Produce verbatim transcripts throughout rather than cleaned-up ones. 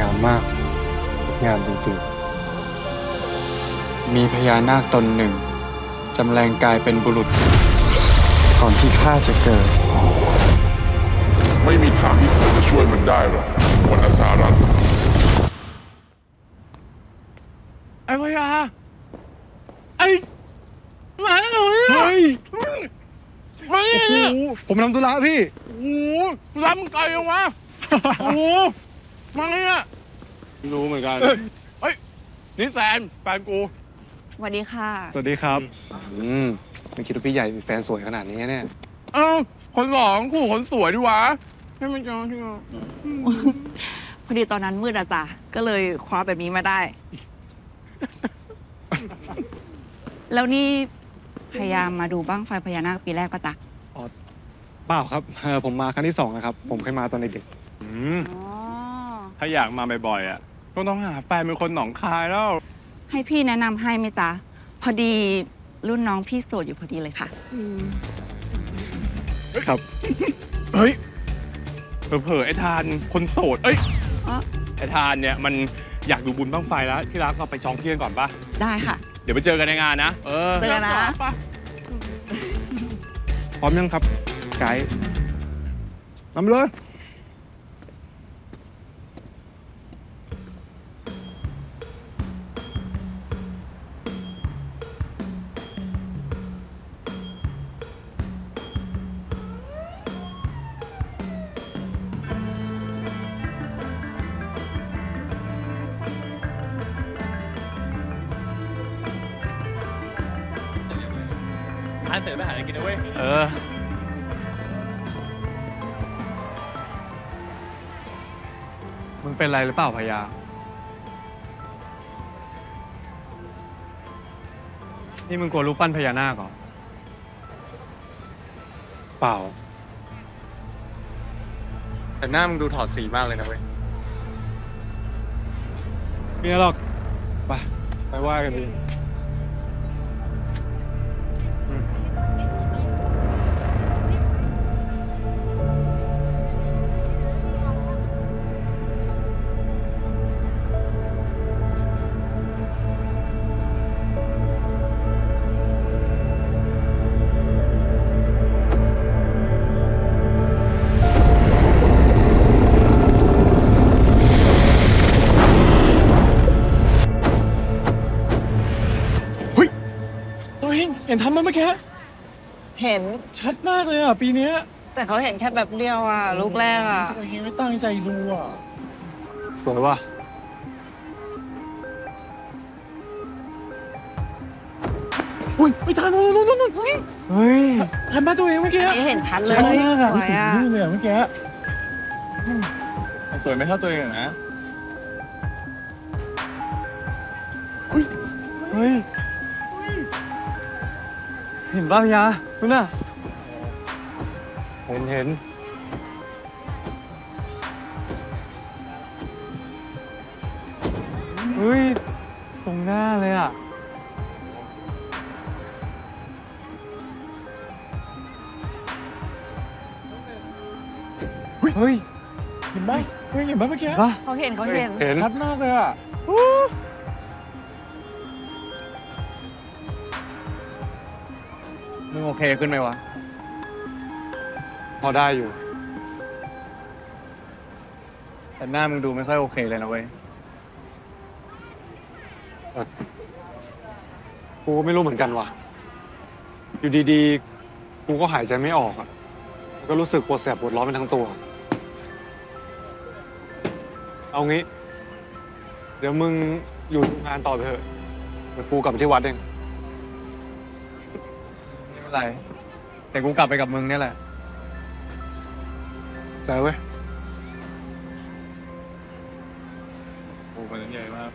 งามมากงามจริงๆมีพญานาคตนหนึ่งจำแรงกายเป็นบุรุษก่อนที่ข้าจะเกิดไม่มีทางที่ผมจะช่วยมันได้หรอกวรรณสารันไอ้พญาไอ้หมาหนูเฮ้ยไม่เนี่ยผมทำธุระพี่โอ้โหล้ำไกลออกมาโอ้โหมาเนี่ยรู้เหมือนกันเฮ้ยนี่แซนแฟนกูสวัสดีค่ะสวัสดีครับอืมไม่คิดว่าพี่ใหญ่มีแฟนสวยขนาดนี้เนี่ยเอ้าคนหล่อคู่คนสวยดีวะให้มันจองที่เราพอดีตอนนั้นมืดอะจ้ะก็เลยคว้าแบบนี้มาได้แล้วนี่พยายามมาดูบ้างไฟพญานาคปีแรกป่ะจ๊ะอ๋อเปล่าครับผมมาครั้งที่สองนะครับผมเคยมาตอนเด็กๆถ้าอยากมาบ่อยๆอ่ะก็ต้องหาแฟนเป็นคนหนองคายแล้วให้พี่แนะนำให้ไหมจ๊ะพอดีรุ่นน้องพี่โสดอยู่พอดีเลยค่ะครับเฮ้ยเผลอๆไอ้ทานคนโสดเอ้ยไอ้ทานเนี่ยมันอยากดูบุญบ้างไฟแล้วที่รักเราไปจองเที่ยงก่อนป่ะได้ค่ะเดี๋ยวไปเจอกันในงานนะเออเจอกันนะพร้อมยังครับไกด์นำเลยทานเสร็จไปหาอะไรกินนะเว้ยเออมึงเป็นไรหรือเปล่าพยานี่มึงกลัวรูปปั้นพญานาคเหรอเปล่าแต่หน้ามึงดูถอดสีมากเลยนะเว้ยไม่หรอกไปไปว่ากันดีเห็นทำมันเมื่อกี้เห็นชัดมากเลยอ่ะปีนี้แต่เขาเห็นแค่แบบเดียวอ่ะลูกแรกอ่ะไม่ตั้งใจดูอ่ะสวยว่ะอุ้ยไม่ทันนู่นนู่นนู่นเฮ้ยเฮ้ยทำมาตัวเองเมื่อกี้เห็นชัดเลยสวยอ่ะนี่เลยเมื่อกี้สวยไม่เท่าตัวเองนะเฮ้ยเห็นป่ะพี่ยานู่นน่ะเห็นเห็นเฮ้ยตรงหน้าเลยอ่ะเฮ้ยเห็นไหมเฮ้ยเห็นไหมเมื่อกี้เขาเห็นเขาเห็นเห็นชัดมากเลยอ่ะมึงโอเคขึ้นไหมวะพอได้อยู่แต่หน้ามึงดูไม่ค่อยโอเคเลยนะเว้ยกูก็ไม่รู้เหมือนกันว่ะอยู่ดีๆกูก็หายใจไม่ออกอ่ะก็รู้สึกปวดแสบปวดร้อนไปทั้งตัวเอางี้เดี๋ยวมึงอยู่งานต่อไปเถอะเดี๋ยวกูกลับไปที่วัดเองอะไรแต่กูกลับไปกับมึงเนี่ยแหละเจอเว้ยโอ้โหมันใหญ่มาก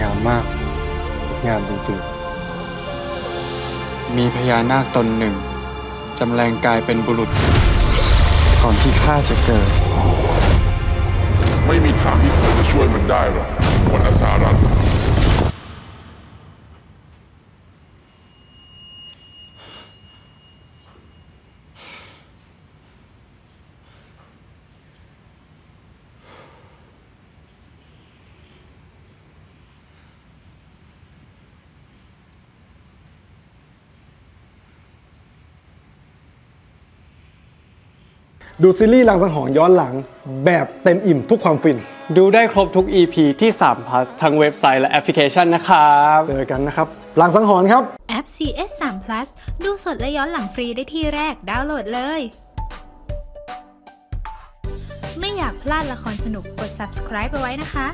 งามมากงามจริงๆมีพญานาคตนหนึ่งจำแรงกายเป็นบุรุษ ก่อนที่ข้าจะเกิดไม่มีทางที่ผมจะช่วยมันได้หรอกวันอาสารันดูซีรีส์รังสังหรณ์ย้อนหลังแบบเต็มอิ่มทุกความฟินดูได้ครบทุก อี พี ที่ ทรี พลัส ทั้งเว็บไซต์และแอปพลิเคชันนะครับเจอกันนะครับรังสังหรณ์ครับแอป ซี เอส ทรี พลัส ดูสดและย้อนหลังฟรีได้ที่แรกดาวน์โหลดเลยไม่อยากพลาดละครสนุกกด ซับสไครบ์ ไปไว้นะคะ